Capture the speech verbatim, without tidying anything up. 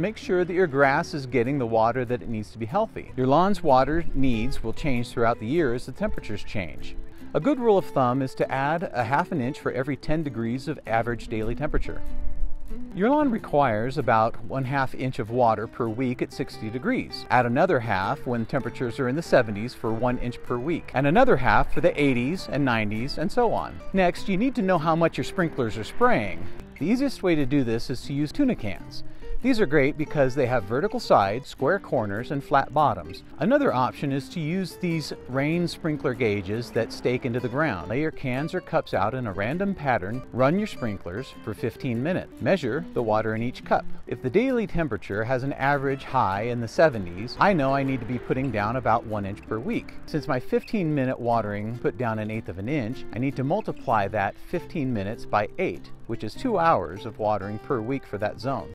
Make sure that your grass is getting the water that it needs to be healthy. Your lawn's water needs will change throughout the year as the temperatures change. A good rule of thumb is to add a half an inch for every ten degrees of average daily temperature. Your lawn requires about one half inch of water per week at sixty degrees. Add another half when temperatures are in the seventies for one inch per week, and another half for the eighties and nineties and so on. Next, you need to know how much your sprinklers are spraying. The easiest way to do this is to use tuna cans. These are great because they have vertical sides, square corners, and flat bottoms. Another option is to use these rain sprinkler gauges that stake into the ground. Lay your cans or cups out in a random pattern, run your sprinklers for fifteen minutes. Measure the water in each cup. If the daily temperature has an average high in the seventies, I know I need to be putting down about one inch per week. Since my fifteen minute watering put down an eighth of an inch, I need to multiply that fifteen minutes by eight, which is two hours of watering per week for that zone.